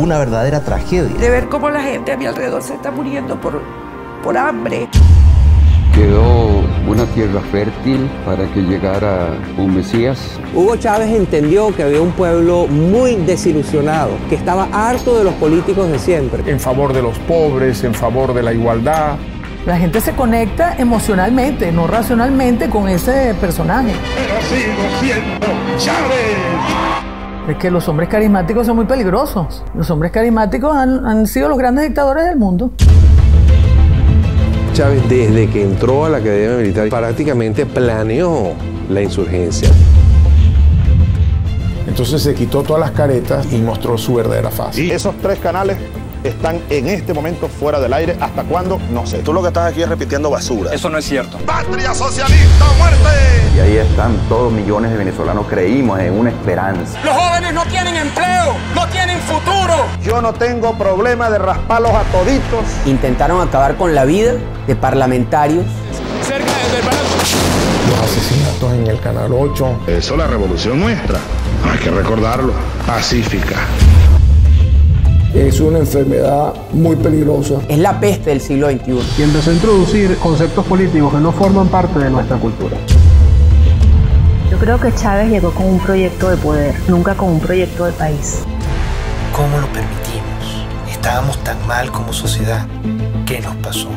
una verdadera tragedia. De ver cómo la gente a mi alrededor se está muriendo por hambre. Quedó una tierra fértil para que llegara un Mesías. Hugo Chávez entendió que había un pueblo muy desilusionado, que estaba harto de los políticos de siempre. En favor de los pobres, en favor de la igualdad. La gente se conecta emocionalmente, no racionalmente, con ese personaje. Pero sigo siendo Chávez. Es que los hombres carismáticos son muy peligrosos. Los hombres carismáticos han sido los grandes dictadores del mundo. Chávez, desde que entró a la Academia Militar, prácticamente planeó la insurgencia. Entonces se quitó todas las caretas y mostró su verdadera fase. Y esos tres canales están en este momento fuera del aire. ¿Hasta cuándo? No sé. Tú lo que estás aquí es repitiendo basura. Eso no es cierto. ¡Patria socialista, muerte! Y ahí están todos millones de venezolanos. Creímos en una esperanza. Los jóvenes no tienen empleo, no tienen futuro. Yo no tengo problema de rasparlos a toditos. Intentaron acabar con la vida de parlamentarios. Cerca del los asesinatos en el Canal 8. Eso es la revolución nuestra. Hay que recordarlo. Pacífica. Es una enfermedad muy peligrosa. Es la peste del siglo XXI. Y empezó a introducir conceptos políticos que no forman parte de nuestra cultura. Yo creo que Chávez llegó con un proyecto de poder, nunca con un proyecto de país. ¿Cómo lo permitimos? Estábamos tan mal como sociedad. ¿Qué nos pasó?